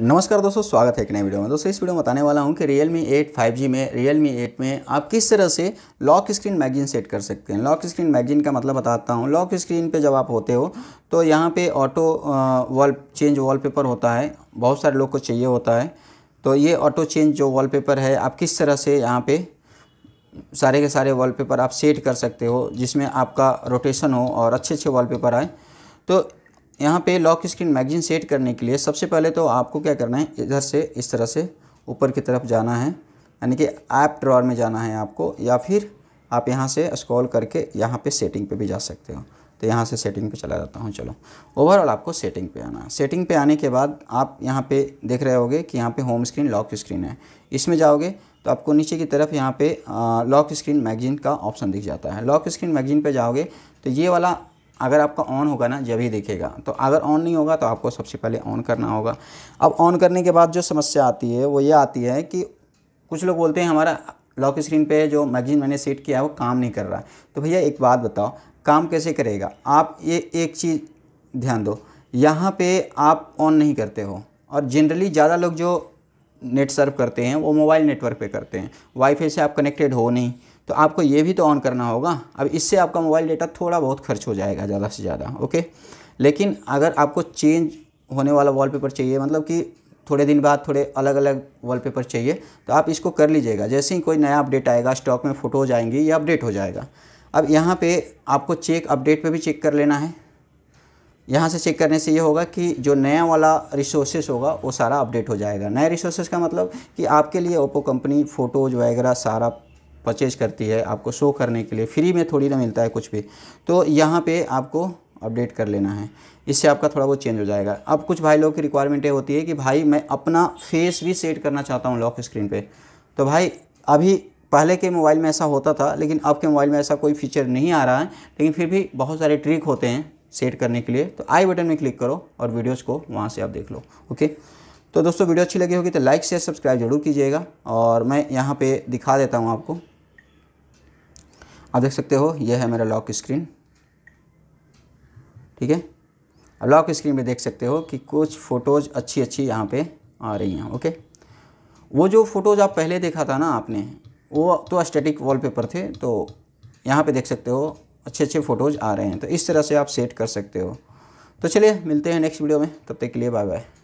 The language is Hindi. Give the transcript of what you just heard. नमस्कार दोस्तों, स्वागत है एक नए वीडियो में। दोस्तों इस वीडियो में बताने वाला हूं कि Realme 8 5G में Realme 8 में आप किस तरह से लॉक स्क्रीन मैगजीन सेट कर सकते हैं। लॉक स्क्रीन मैगजीन का मतलब बताता हूं। लॉक स्क्रीन पे जब आप होते हो तो यहां पे ऑटो वॉल चेंज वॉलपेपर होता है, बहुत सारे लोग को चाहिए होता है। तो ये ऑटो चेंज जो वॉलपेपर है, आप किस तरह से यहाँ पर सारे के सारे वॉलपेपर आप सेट कर सकते हो, जिसमें आपका रोटेशन हो और अच्छे अच्छे वॉलपेपर आए। तो यहाँ पे लॉक स्क्रीन मैगजीन सेट करने के लिए सबसे पहले तो आपको क्या करना है, इधर से इस तरह से ऊपर की तरफ जाना है, यानी कि ऐप ड्रॉअर में जाना है आपको, या फिर आप यहाँ से स्क्रॉल करके यहाँ पे सेटिंग पे भी जा सकते हो। तो यहाँ से सेटिंग पे चला जाता हूँ। चलो, ओवरऑल आपको सेटिंग पे आना है। सेटिंग पे आने के बाद आप यहाँ पे देख रहे होगे कि यहाँ पे होम स्क्रीन लॉक स्क्रीन है। इसमें जाओगे तो आपको नीचे की तरफ यहाँ पे लॉक स्क्रीन मैगजीन का ऑप्शन दिख जाता है। लॉक स्क्रीन मैगजीन पे जाओगे तो ये वाला अगर आपका ऑन होगा ना, जब ही दिखेगा। तो अगर ऑन नहीं होगा तो आपको सबसे पहले ऑन करना होगा। अब ऑन करने के बाद जो समस्या आती है वो ये आती है कि कुछ लोग बोलते हैं हमारा लॉक स्क्रीन पे जो मैगजीन मैंने सेट किया है वो काम नहीं कर रहा है। तो भैया एक बात बताओ, काम कैसे करेगा? आप ये एक चीज़ ध्यान दो, यहाँ पर आप ऑन नहीं करते हो। और जनरली ज़्यादा लोग जो नेट सर्व करते हैं वो मोबाइल नेटवर्क पर करते हैं, वाईफाई से आप कनेक्टेड हो नहीं, तो आपको ये भी तो ऑन करना होगा। अब इससे आपका मोबाइल डेटा थोड़ा बहुत खर्च हो जाएगा ज़्यादा से ज़्यादा, ओके। लेकिन अगर आपको चेंज होने वाला वॉलपेपर चाहिए, मतलब कि थोड़े दिन बाद थोड़े अलग अलग वॉलपेपर चाहिए, तो आप इसको कर लीजिएगा। जैसे ही कोई नया अपडेट आएगा, स्टॉक में फ़ोटो हो जाएंगी, ये अपडेट हो जाएगा। अब यहाँ पर आपको चेक अपडेट पर भी चेक कर लेना है। यहाँ से चेक करने से ये होगा कि जो नया वाला रिसोर्सेस होगा वो सारा अपडेट हो जाएगा। नया रिसोर्सेस का मतलब कि आपके लिए ओप्पो कंपनी फ़ोटोज़ वगैरह सारा परचेज करती है, आपको शो करने के लिए। फ्री में थोड़ी ना मिलता है कुछ भी। तो यहाँ पे आपको अपडेट कर लेना है, इससे आपका थोड़ा बहुत चेंज हो जाएगा। अब कुछ भाई लोगों की रिक्वायरमेंट ये होती है कि भाई मैं अपना फेस भी सेट करना चाहता हूँ लॉक स्क्रीन पे। तो भाई अभी पहले के मोबाइल में ऐसा होता था, लेकिन आपके मोबाइल में ऐसा कोई फीचर नहीं आ रहा है। लेकिन फिर भी बहुत सारे ट्रिक होते हैं सेट करने के लिए। तो आई बटन में क्लिक करो और वीडियोज़ को वहाँ से आप देख लो, ओके। तो दोस्तों वीडियो अच्छी लगी होगी तो लाइक शेयर सब्सक्राइब जरूर कीजिएगा। और मैं यहाँ पर दिखा देता हूँ आपको, आप देख सकते हो यह है मेरा लॉक स्क्रीन, ठीक है। अब लॉक स्क्रीन में देख सकते हो कि कुछ फ़ोटोज़ अच्छी अच्छी यहाँ पे आ रही हैं, ओके। वो जो फ़ोटोज़ आप पहले देखा था ना आपने, वो तो स्टैटिक वॉलपेपर थे। तो यहाँ पे देख सकते हो अच्छे अच्छे फ़ोटोज़ आ रहे हैं। तो इस तरह से आप सेट कर सकते हो। तो चलिए मिलते हैं नेक्स्ट वीडियो में, तब तक के लिए बाय बाय।